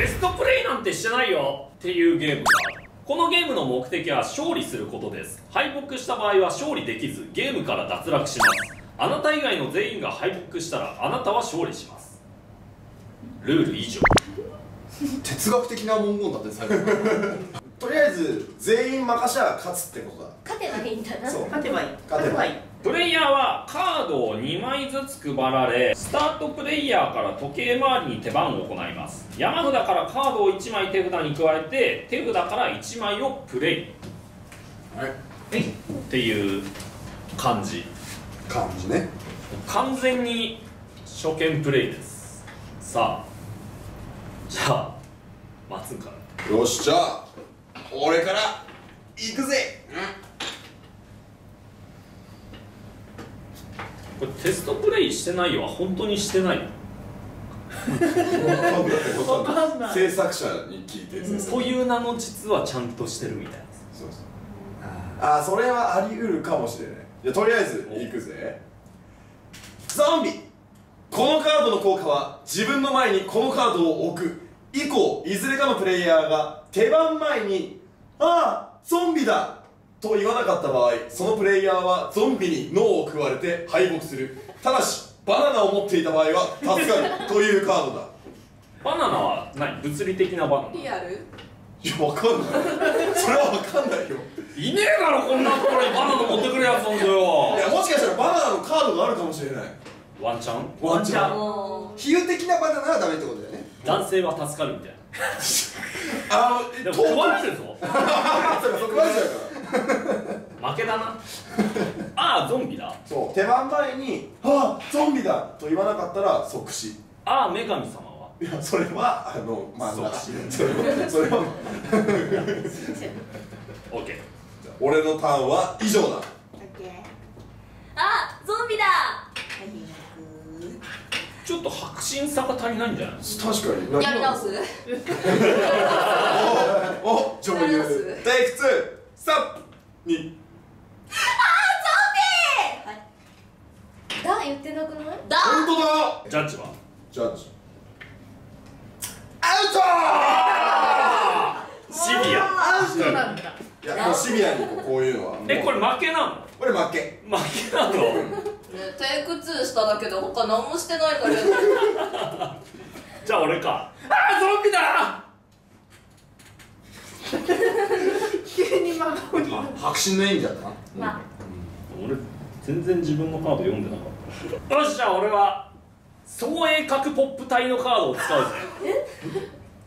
テストプレイなんてしてないよっていうゲームがある。このゲームの目的は勝利することです。敗北した場合は勝利できずゲームから脱落します。あなた以外の全員が敗北したらあなたは勝利します。ルール以上。哲学的な文言だって最後とりあえず全員任せは勝つってことだ。勝てばいいんだな。勝てばいい、勝てばいい。プレイヤーはカードを2枚ずつ配られ、スタートプレイヤーから時計回りに手番を行います。山札からカードを1枚手札に加えて、手札から1枚をプレイ、はい、っていう感じね。完全に初見プレイです。さあ、じゃあ待つんかな。よし、じゃあ俺から行くぜ、うん、これテストプレイしてないよは本当にしてないの制作者に聞いて、という名の実はちゃんとしてるみたいな。そうそう、ああ、それはあり得るかもしれない。じゃあとりあえず行くぜ。ゾンビ。このカードの効果は自分の前にこのカードを置く。以降いずれかのプレイヤーが手番前に「ああゾンビだ!」と言わなかった場合、そのプレイヤーはゾンビに脳を食われて敗北する。ただしバナナを持っていた場合は助かるというカードだ。バナナは何？物理的なバナナ？リアル？いや、わかんないそれはわかんないよ。いねえだろこんなところにバナナ持ってくるやつなんだよ。いや、もしかしたらバナナのカードがあるかもしれない。ワンチャン？ワンチャン。比喩的なバナナはダメってことだよね。男性は助かるみたいな。でも壊れるぞ。壊れちゃうから。負けだな。ああゾンビだ。そう。手番前にああゾンビだと言わなかったら即死。ああ女神様は。いや、それはまあ即死。それは。オッケー。俺のターンは以上だ。オッケー。ああゾンビだ。ちょっと迫真さが足りないんじゃないですか。確かに。やり直す。お、女優。テイク2、3、2。あー、ゾンビ。だ、言ってなくない？だ。本当だ。ジャッジは？ジャッジ。アウト。シビア。アウトなんだ。いや、シビアにこういうのは。これ負けなの？これ負け。負けなの？テイク2しただけで他何もしてないんだけどじゃあ俺か。ああゾンビだ急に真顔に。迫真の演技だったな。まあ、俺全然自分のカード読んでなかったよし、じゃあ俺は総鋭角ポップ体のカードを使うぜ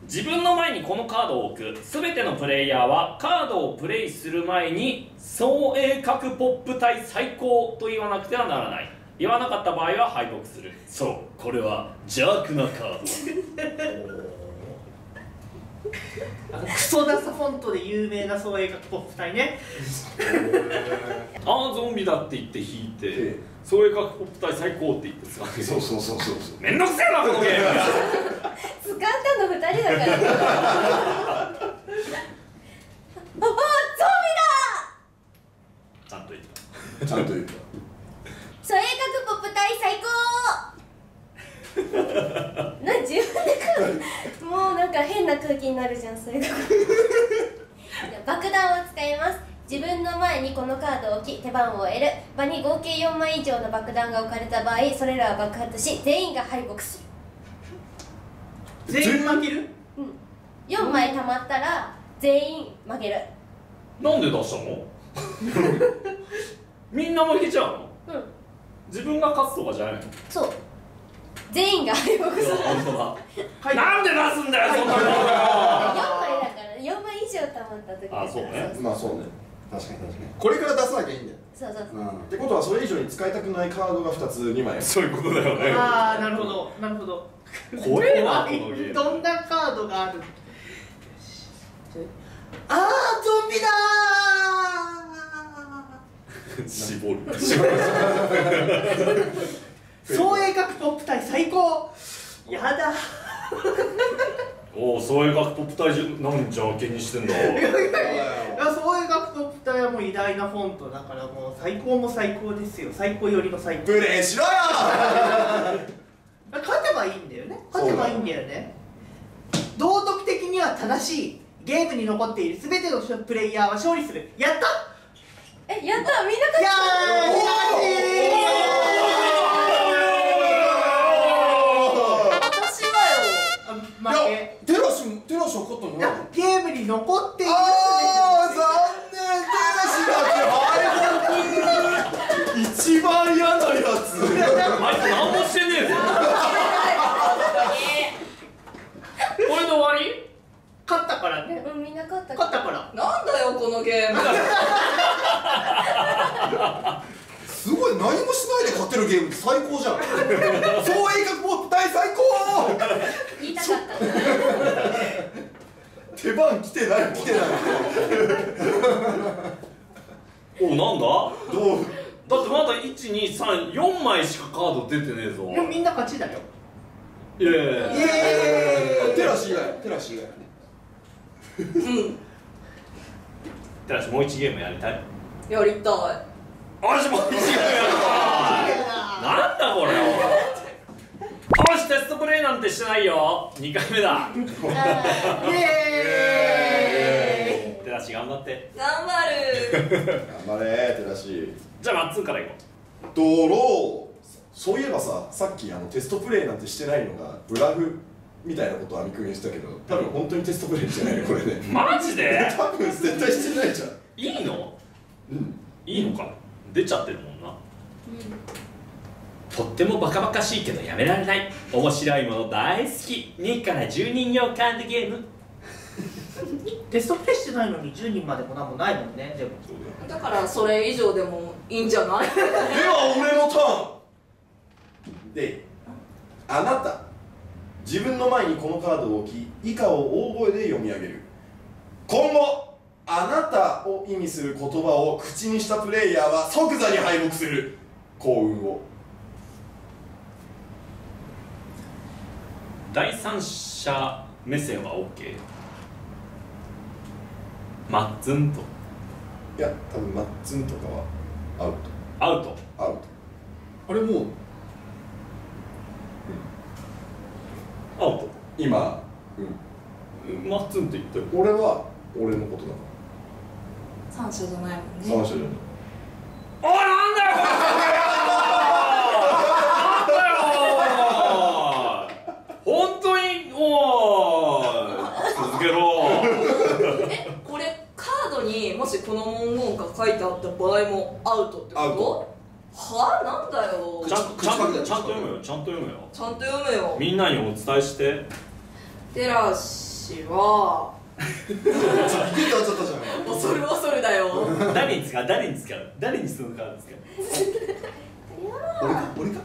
自分の前にこのカードを置く。全てのプレイヤーはカードをプレイする前に総鋭角ポップ対最高と言わなくてはならない。言わなかった場合は敗北する。そう、これは邪悪なカードクソダサフォントで有名な総鋭角ポップ対ねああゾンビだって言って引いて総鋭角ポップ対最高って言って使ってそうめんどくせえなこのゲーム使ったの2人だからあ、ゾンビだ。ちゃんと言った総鋭角ポップ隊最高な、自分で書く。もうなんか変な空気になるじゃん、それが爆弾を使います。自分の前にこのカードを置き、手番を得る。場に合計4枚以上の爆弾が置かれた場合、それらは爆発し、全員が敗北する。全員負ける？うん。4枚たまったら全員負ける。なんで出したの？みんな負けちゃうの？うん。自分が勝つとかじゃないの？そう。全員が敗北する。本当だ。なんで出すんだよそんなの。4枚だから4枚以上たまった時。あ、そうね。まあそうね。確かに。これから出さなきゃいいんだよ。そう。ってことはそれ以上に使いたくないカードが2枚。そういうことだよね。ああ、なるほど。怖えな、このゲーム。どんなカードがある？あーゾンビだー絞る総鋭角ポップ隊最高。やだおお、総鋭角ポップ隊なんじゃ気にしてんだ総鋭角ポップ隊はもう偉大なフォントだから、もう最高も最高ですよ。最高よりも最高。プレイしろよ勝てばいいんだよね。堂々は正しい。ゲームに残っている全てのプレイヤーは勝利する。やった？え、やった。みんな勝ち。やー、みんな勝ち。テラシ勝ったの？ゲームに残っている。あー、残念。テラシだって一番嫌なやつ。あいつ何もしてねえぞ。これで終わり？勝ったからね。うん、みんな勝ったから。なんだよこのゲーム。すごい、何もしないで勝てるゲームって最高じゃん。そういう格好大最高。言いたかった。手番来てない来てない。お、なんだ？どう？だってまだ1、2、3、4枚しかカード出てねえぞ。でもみんな勝ちだよ。いやいやいや。テラシ以外、テラシ以外ね。うん。テラシもう1ゲームやりたい。やりたい。私も違うよ。なんだこれ。よし、テストプレイなんてしてないよ。2回目だ。イエーイ。テラシ頑張って。頑張る。頑張れテラシ。じゃあマッツンからいこう。ドロー。そういえばさ、さっきテストプレイなんてしてないのがブラフみたいなことをアミ君にしたけど、多分本当にテストプレイしてないねこれね。マジで？多分絶対してないじゃん。いいの？うん。いいのか。出ちゃってるもんな、うん、とってもバカバカしいけどやめられない。面白いもの大好き。2から10人用カードゲーム。テストプレイしてないのに10人までもなんもないもんね。でもだからそれ以上でもいいんじゃない？では俺のターンで、あなた自分の前にこのカードを置き、以下を大声で読み上げる。今後あなたを意味する言葉を口にしたプレイヤーは即座に敗北する。幸運を。第三者目線は OK。 マッツンと、いや多分マッツンとかはアウトアウト。あれもう、うん、アウト。今、うん、マッツンって言ったよ。俺は俺のことだから。三者じゃないもんね。三者じゃない。おい、なんだよなんだよ本当に。おー、続けろ。え、これカードにもしこの文言が書いてあった場合もアウトってこと？はぁ、なんだよ。ちゃんと読むよ。みんなにお伝えして。テラシは恐る恐るだよ。誰に使う？誰にそのカード使う？俺か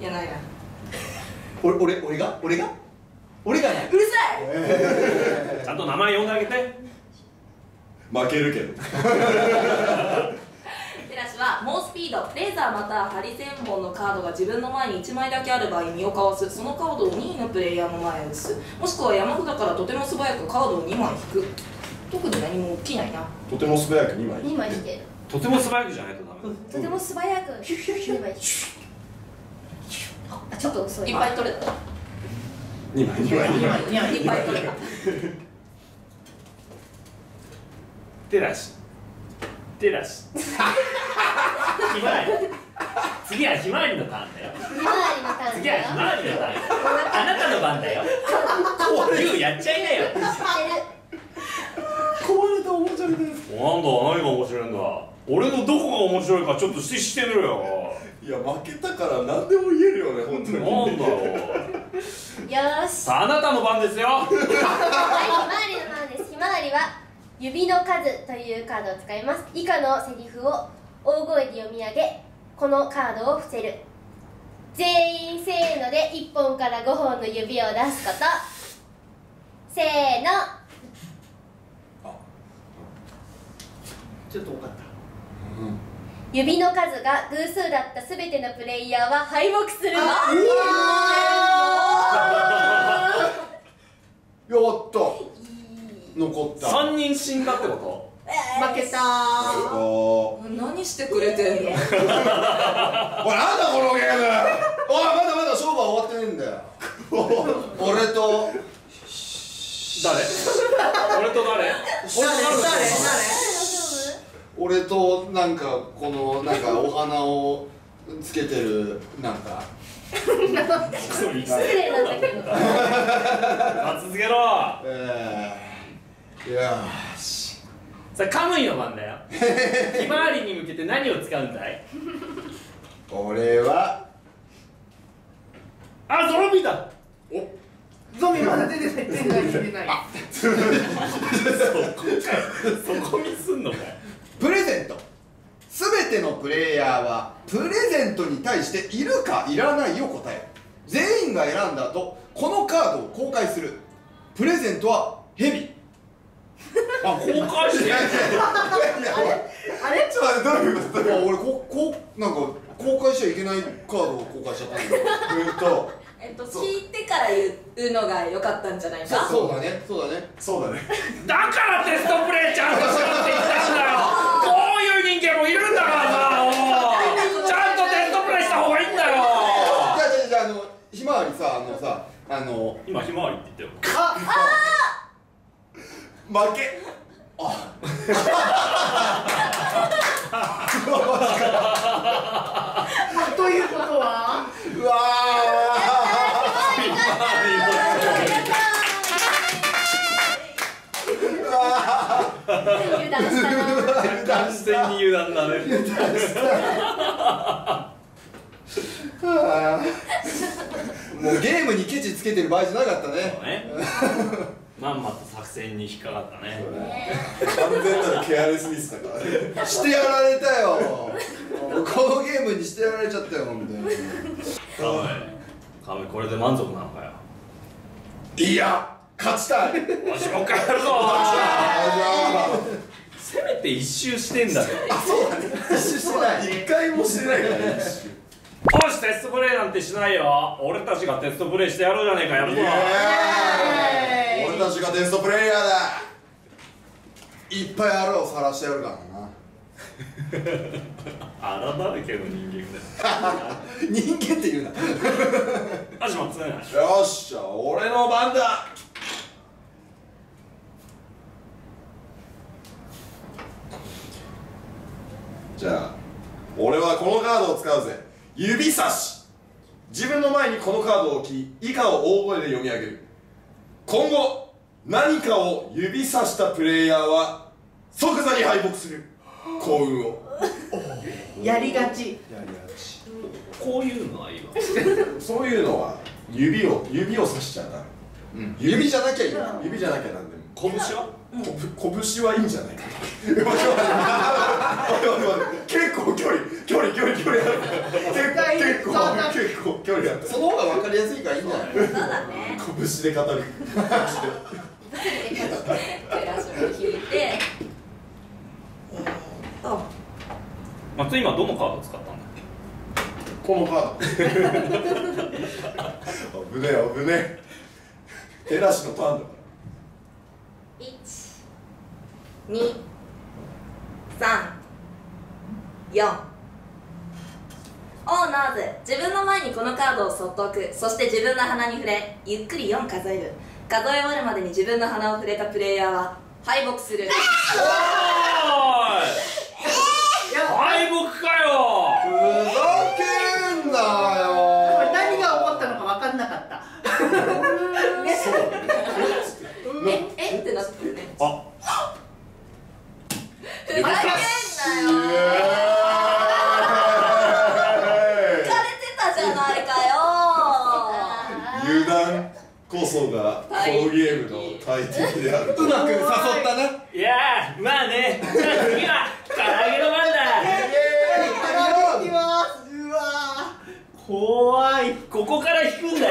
いや、ないな。俺がうるさい。ちゃんと名前呼んであげて。負けるけど。テラシは猛スピード、レーザーまたはハリ1000本のカードが自分の前に1枚だけある場合、身をかわす。そのカードを2位のプレイヤーの前へ移す。もしくは山札からとても素早くカードを2枚引く。特に何も起きないな。とても素早く2枚。2枚引ける。とても素早くじゃないとダメ。とても素早く2枚引く。ちょっと遅い。いっぱい取れた。2枚いっぱい取れた。テラシひまわり。次はひまわりのターンだよ。あなたの番だよ。ユウやっちゃいなよ。こういうと面白いです。なんだ、何が面白いんだ。俺のどこが面白いかちょっと指摘してみろよ。いや、負けたから何でも言えるよね、本当に。なんだろう。よし、あなたの番ですよ。はい、ひまわりの番です。ひまわりは指の数というカードを使います。以下のセリフを大声で読み上げ、このカードを伏せる。全員せーので1本から5本の指を出すこと。せーの。ちょっと多かった、うん、指の数が偶数だった全てのプレイヤーは敗北するの。やった、残った。3人死んだってこと。負けたー。何してくれてんの。おい、なんだこのゲーム。おい、まだ勝負は終わってねえんだよ。俺と誰？俺と誰？俺となんかこのなんかお花をつけてるなんか。失礼なんだけど。続けろ。よし。さあカムイの番だよ。ひまわりに向けて何を使うんだい？俺は。あ、ゾンビだ。お。ゾンビまだ出てない。そこにすんのかい。プレゼント。すべてのプレイヤーはプレゼントに対しているかいらないを答え、全員が選んだ後このカードを公開する。プレゼントはヘビ。あ、公開してない。あれちょっと待って、どういうことだよ。俺なんか公開しちゃいけないカードを公開しちゃったんだよ。聞いてから言うのが良かったんじゃないか。そうだね、そうだね、そうだね。だからテストプレイちゃんとしろって言ったんだよ。こういう人間もいるんだからさ、もうちゃんとテストプレイした方がいいんだよ。じゃあひまわりさ、今ひまわりって言ったよ。負け。あ。ということは。うわー。完全に油断だね。もうゲームにケチつけてる場合じゃなかったね。まんまと作戦に引っかかったね。完全なるケアレスミスだからね。してやられたよ。このゲームにしてやられちゃったよ、本当に。カムイ、これで満足なのかよ。いや。勝ちたい。もしもう一回やるぞ。せめて一周してんだけど。あ、そうだね。一周してない。一回もしてないからね。よし、テストプレイなんてしないよ。俺たちがテストプレイしてやろうじゃねえか。やるぞ。俺たちがテストプレイヤーだ。いっぱいあらを晒してやるからな。あらだらけの人間だ。人間って言うな。よっしゃ、俺の番だ。じゃあ俺はこのカードを使うぜ。指差し。自分の前にこのカードを置き、以下を大声で読み上げる。今後何かを指差したプレイヤーは即座に敗北する。幸運を。やりがち。こういうのはいいわ。そういうのは指を差しちゃダメ。指じゃなきゃいいな。指じゃなきゃなんでも。拳は？拳はいいんじゃないか。結構距離ある。結構距離ある。その方が分かりやすいからいいんじゃない？そうだね。拳で語る。引いて。松井今どのカード使ったんだっけ？このカード。危ね。手出しのターンだから。1、2、3、4。オーナーズ、自分の前にこのカードをそっと置く。そして自分の鼻に触れ、ゆっくり4数える。数え終わるまでに自分の鼻を触れたプレイヤーは敗北する。敗北かよ。ふざけんなよ。これ何が思ったのか分かんなかった。えってなってるね。あ。ふざけんなよ。浮かれてたじゃないかよ。油断こそがこのゲームの大敵である。うまく誘ったな。いやー、まあね。じゃあ次は唐揚げの番だ。怖い。ここから引くんだよ。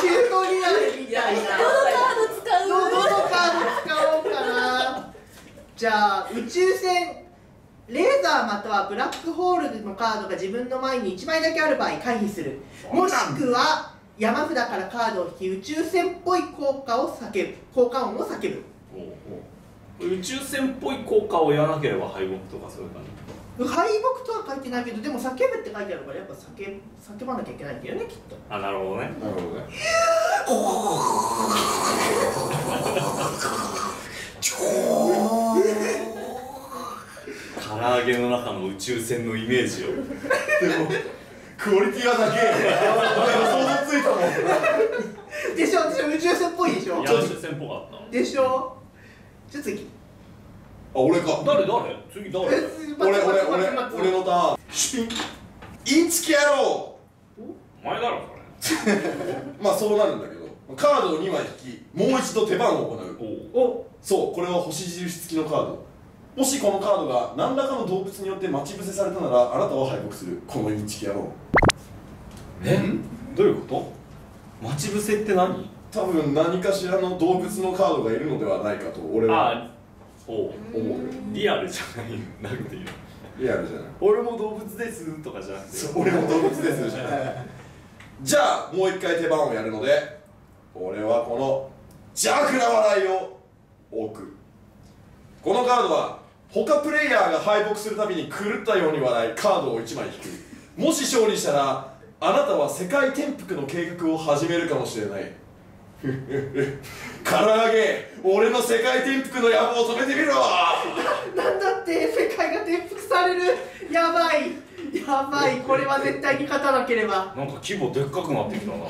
中古になるみたいな。どのカード使おうかな。じゃあ宇宙船、レーザーまたはブラックホールのカードが自分の前に1枚だけある場合回避する。もしくは山札からカードを引き、宇宙船っぽい効果音を叫ぶ。宇宙船っぽい効果をやらなければ敗北とかそういう感じ。敗北とは書いてないけど、でも「叫ぶ」って書いてあるから、やっぱ叫ばなきゃいけないんだよね、きっと。あ、なるほどね。唐揚げの中の宇宙船のイメージを。でもクオリティはだけ想像ついたもんでしょ。宇宙船っぽいでしょ。宇宙船っぽかったでしょ。じゃあ次、あ、俺か。誰次誰。俺のターン。シュピンインチキ野郎。お前だろそれ。まあそうなるんだけど、カードを2枚引き、もう一度手番を行う。お、そう、これは星印付きのカード。もしこのカードが何らかの動物によって待ち伏せされたなら、あなたは敗北する。このインチキ野郎。え、どういうこと？待ち伏せって何？多分何かしらの動物のカードがいるのではないかと俺は思う。リアルじゃない、なんていうの、リアルじゃない。俺も動物ですとかじゃなくて、俺も動物ですじゃない。じゃあもう一回手番をやるので、俺はこの邪悪な笑いを置く。このカードは他プレイヤーが敗北するたびに狂ったように笑い、カードを1枚引く。もし勝利したらあなたは世界転覆の計画を始めるかもしれない。唐揚げ、俺の世界転覆の野望を止めてみろ。なんだって、世界が転覆される。やばいやばい、これは絶対に勝たなければ。なんか規模でっかくなってきたな。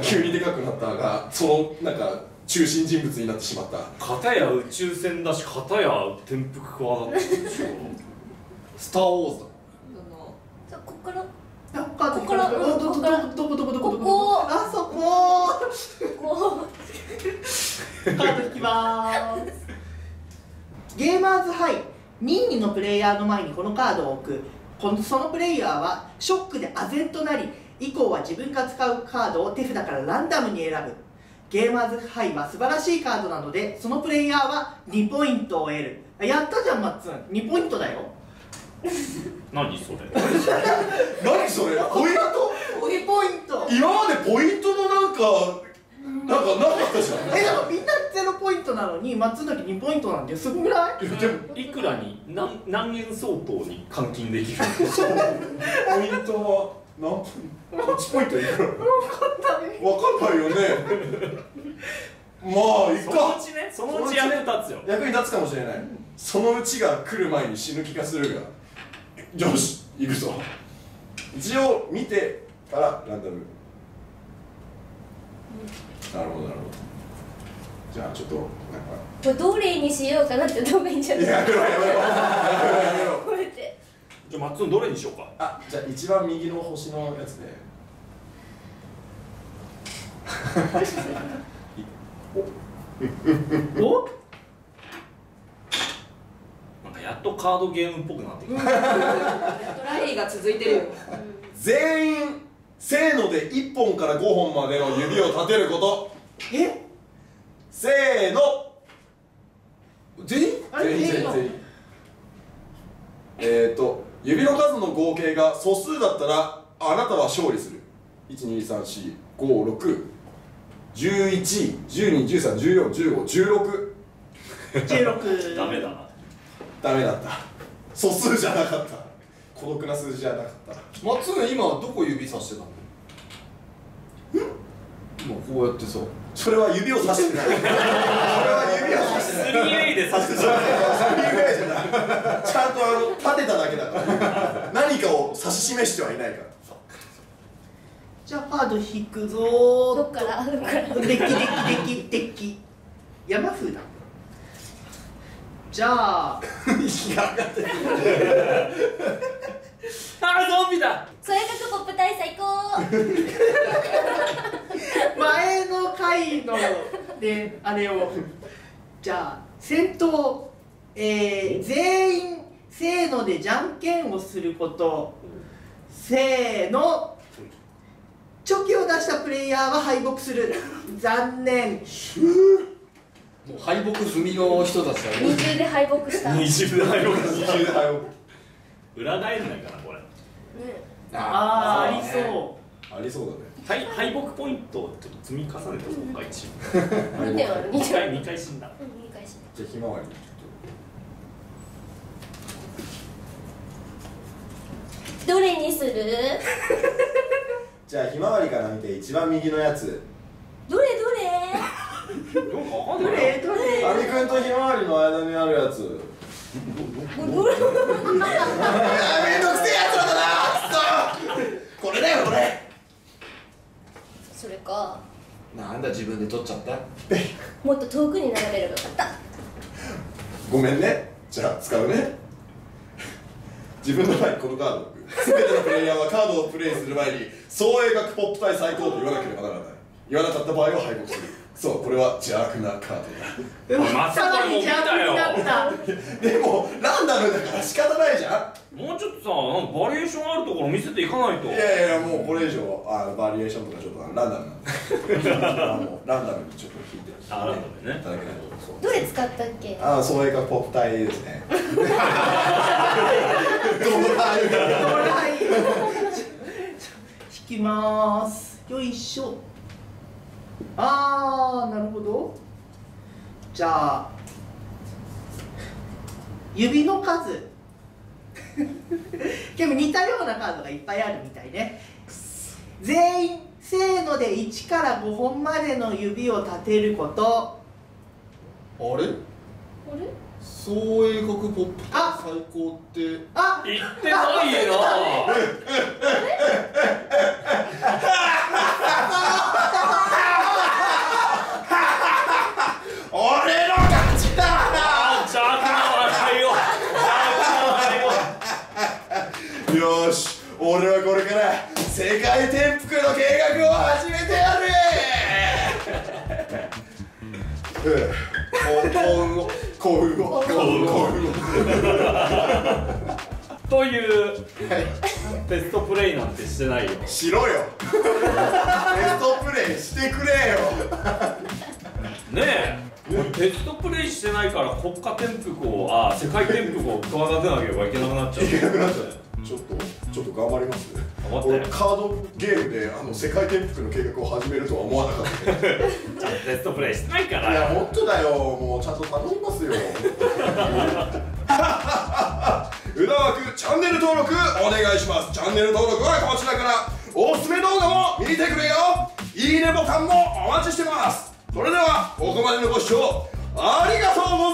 急にでかくなったが、そのなんか中心人物になってしまった。片や宇宙船だし、片や転覆クワだったスターウォーズだ。じゃあこっからここ、あそこカード引きまーす。ゲーマーズハイ、任意のプレイヤーの前にこのカードを置く。そのプレイヤーはショックで唖然となり、以降は自分が使うカードを手札からランダムに選ぶ。ゲーマーズハイは素晴らしいカードなので、そのプレイヤーは2ポイントを得る。やったじゃんマッツン、2ポイントだよ。何それ何それ、ポイント2ポイント。今までポイントのなんかなかったじゃん。え、なんかみんな0ポイントなのにマッツンだけ2ポイントなんだよ。すごくない？でもいくらに何円相当に換金できるポイントは何1ポイントいくら分かんないよね。まあいっか、そのうち役に立つよ。役に立つかもしれない。そのうちが来る前に死ぬ気がするが、よし行くぞ。一応見てからランダム。なるほどなるほど。じゃあちょっとなんかどれにしようかなってどうがいいんじゃない。やめろこうやって。じゃあマッツンどれにしようか。あ、じゃあ一番右の星のやつでおやっとカードゲームっぽくなってきた。ラリーが続いてるよ。全員せーので1本から5本までの指を立てること。え、せーの。全員指の数の合計が素数だったらあなたは勝利する。1234561111213141516 ダメだな、ダメだった。素数じゃなかった。孤独な数字じゃなかった。マッツン今どこ指さしてたの？今こうやってさ。それは指をさしてない。それは指をさしてない。3A でさしてない。3A じゃない。ちゃんと立てただけだから。何かを指し示してはいないから。じゃあカード引くぞ。どっから？デッキ。山風だ。じゃあ息が上がってるあ、ゾンビだ。それがポップ隊最高前の回のであれを。じゃあ戦闘、全員せーのでじゃんけんをすること。せーの。チョキを出したプレイヤーは敗北する。残念。もう敗北済みの人たちだね。二重で敗北した。二重で敗北。裏返らないかなこれ。ああ、ありそう。ありそうだね。敗北ポイントちょっと積み重ねた方が一。二回死んだ。じゃひまわり。どれにする？じゃあひまわりから見て一番右のやつ。どれ君とひまわりの間にあるやつ。めんどくせえやつらだな。これだよこれ。それか。なんだ自分で撮っちゃった。もっと遠くに眺めればよかった。ごめんね。じゃあ使うね。自分の場合このカード。全てのプレイヤーはカードをプレイする前に総映画ポップ対最高と言わなければならない。言わなかった場合は敗北する。そう、これは邪悪なカードだ。まさかも見たよ。でも、ランダムだから仕方ないじゃん。もうちょっとさ、バリエーションあるところ見せていかないと。いやいや、もうこれ以上バリエーションとかちょっとランダムなんで。ランダムにちょっと引いてる。あ、ランダムね。どれ使ったっけ？あ、そういうかポップ体ですね。ドライ。引きまーす。よいしょ。あー、なるほど。じゃあ指の数でも似たようなカードがいっぱいあるみたいね。全員せーので1から5本までの指を立てること。あれあれ総鋭角ポップ最高って言ってないよな。俺の勝ちだ。よし、俺はこれから世界転覆の計画を始めてやる。幸運をというテストプレイなんてしてないよ。しろよ。テストプレイしてくれよ。ねえ。テストプレイしてないから国家転覆を世界転覆を企てなければいけなくなっちゃう。いけなくなっちゃう。ちょっと頑張りますね。俺カードゲームで世界転覆の計画を始めるとは思わなかった。ちゃんとテストプレイしてないから。いや本当だよ。もうちゃんと楽しみますよ。うな枠チャンネル登録お願いします。チャンネル登録はこちらから。おすすめ動画も見てくれよ。いいねボタンもお待ちしてます。それではここまでのご視聴ありがとうございました。